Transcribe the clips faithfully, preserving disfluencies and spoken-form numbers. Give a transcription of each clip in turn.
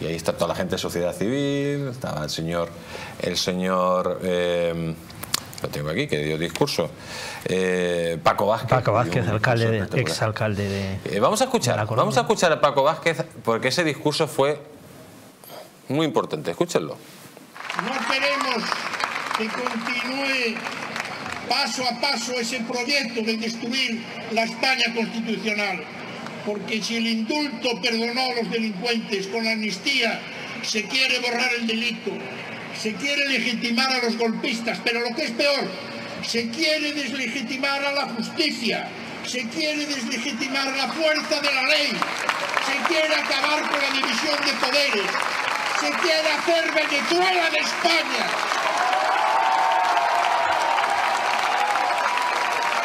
Y ahí está toda la gente de sociedad civil, estaba el señor, el señor eh, lo tengo aquí, que dio discurso, eh, Paco Vázquez. Paco Vázquez, alcalde, exalcalde de... Eh, vamos a escuchar, vamos a escuchar a Paco Vázquez, porque ese discurso fue muy importante, escúchenlo. No queremos que continúe paso a paso ese proyecto de destruir la España constitucional, porque si el indulto perdonó a los delincuentes, con la amnistía se quiere borrar el delito, se quiere legitimar a los golpistas, pero lo que es peor, se quiere deslegitimar a la justicia, se quiere deslegitimar la fuerza de la ley, se quiere acabar con la división de poderes, se quiere hacer Venezuela de España.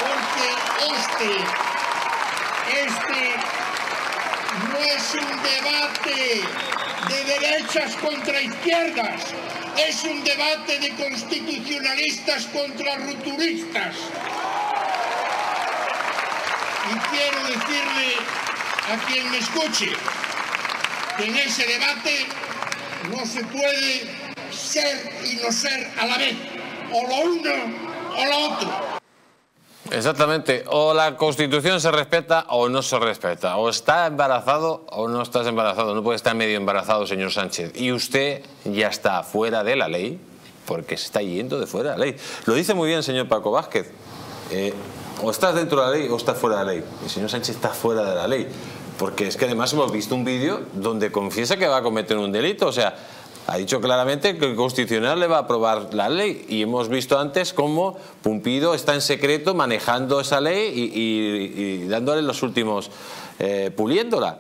Porque este... Este no es un debate de derechas contra izquierdas, es un debate de constitucionalistas contra rupturistas. Y quiero decirle a quien me escuche que en ese debate no se puede ser y no ser a la vez, o lo uno o lo otro. Exactamente, o la Constitución se respeta o no se respeta, o está embarazado o no estás embarazado, no puede estar medio embarazado, señor Sánchez, y usted ya está fuera de la ley, porque se está yendo de fuera de la ley. Lo dice muy bien, señor Paco Vázquez, eh, o estás dentro de la ley o estás fuera de la ley. El señor Sánchez está fuera de la ley, porque es que además hemos visto un vídeo donde confiesa que va a cometer un delito, o sea, ha dicho claramente que el Constitucional le va a aprobar la ley, y hemos visto antes cómo Pumpido está en secreto manejando esa ley y, y, y dándole los últimos, eh, puliéndola.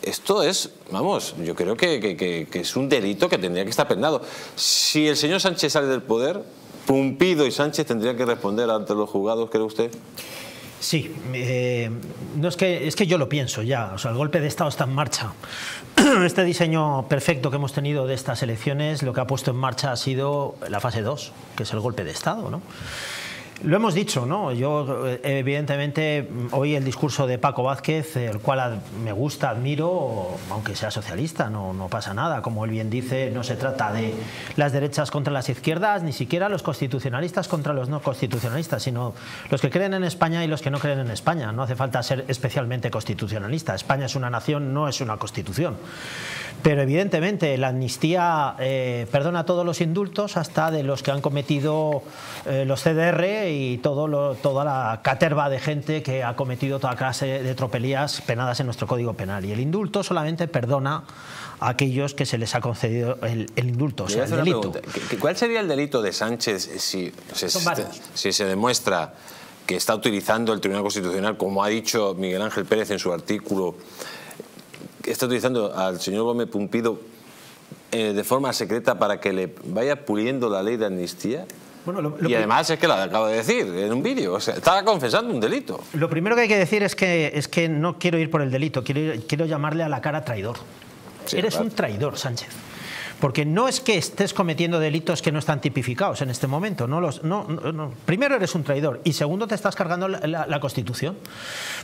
Esto es, vamos, yo creo que, que, que, que es un delito que tendría que estar penado. Si el señor Sánchez sale del poder, Pumpido y Sánchez tendrían que responder ante los juzgados, ¿cree usted? Sí, eh, no es que, es que yo lo pienso ya, o sea, el golpe de Estado está en marcha. Este diseño perfecto que hemos tenido de estas elecciones, lo que ha puesto en marcha ha sido la fase dos, que es el golpe de Estado, ¿no? Lo hemos dicho, ¿no? Yo, evidentemente, hoy el discurso de Paco Vázquez, el cual me gusta, admiro, aunque sea socialista, no, no pasa nada. Como él bien dice, no se trata de las derechas contra las izquierdas, ni siquiera los constitucionalistas contra los no constitucionalistas, sino los que creen en España y los que no creen en España. No hace falta ser especialmente constitucionalista. España es una nación, no es una constitución. Pero evidentemente la amnistía eh, perdona todos los indultos, hasta de los que han cometido eh, los C D R y todo lo, toda la caterva de gente que ha cometido toda clase de tropelías penadas en nuestro Código Penal. Y el indulto solamente perdona a aquellos que se les ha concedido el, el indulto, o sea, el delito. ¿Cuál sería el delito de Sánchez si, si, si se demuestra que está utilizando el Tribunal Constitucional, como ha dicho Miguel Ángel Pérez en su artículo, está utilizando al señor Gómez Pumpido eh, de forma secreta para que le vaya puliendo la ley de amnistía? Bueno, lo, lo y además es que la acabo de decir en un vídeo, o sea, estaba confesando un delito. Lo primero que hay que decir es que, es que no quiero ir por el delito, quiero, ir, quiero llamarle a la cara traidor. Sí, eres claro. Un traidor, Sánchez. Porque no es que estés cometiendo delitos que no están tipificados en este momento. No los, no, no, no. Primero, eres un traidor. Y segundo, te estás cargando la, la, la Constitución.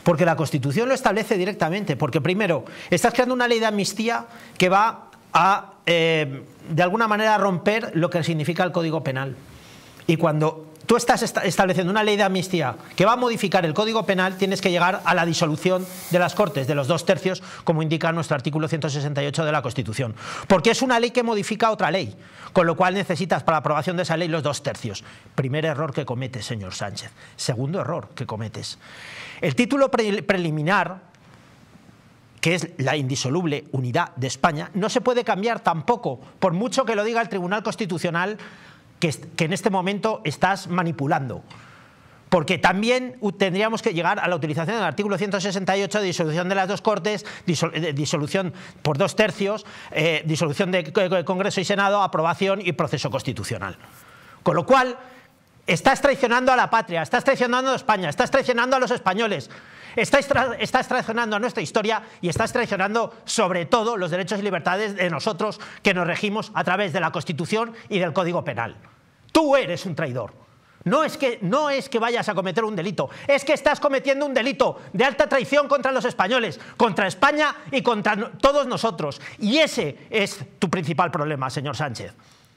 Porque la Constitución lo establece directamente. Porque primero, estás creando una ley de amnistía que va a, eh, de alguna manera, romper lo que significa el Código Penal. Y cuando tú estás esta estableciendo una ley de amnistía que va a modificar el Código Penal, tienes que llegar a la disolución de las Cortes, de los dos tercios, como indica nuestro artículo ciento sesenta y ocho de la Constitución. Porque es una ley que modifica otra ley, con lo cual necesitas para la aprobación de esa ley los dos tercios. Primer error que cometes, señor Sánchez. Segundo error que cometes. El título pre preliminar, que es la indisoluble unidad de España, no se puede cambiar tampoco, por mucho que lo diga el Tribunal Constitucional, que en este momento estás manipulando. Porque también tendríamos que llegar a la utilización del artículo ciento sesenta y ocho, disolución de las dos Cortes, disolución por dos tercios, eh, disolución de Congreso y Senado, aprobación y proceso constitucional. Con lo cual, estás traicionando a la patria, estás traicionando a España, estás traicionando a los españoles, estás, tra estás traicionando a nuestra historia y estás traicionando sobre todo los derechos y libertades de nosotros que nos regimos a través de la Constitución y del Código Penal. Tú eres un traidor. No es que, no es que vayas a cometer un delito, es que estás cometiendo un delito de alta traición contra los españoles, contra España y contra todos nosotros. Y ese es tu principal problema, señor Sánchez.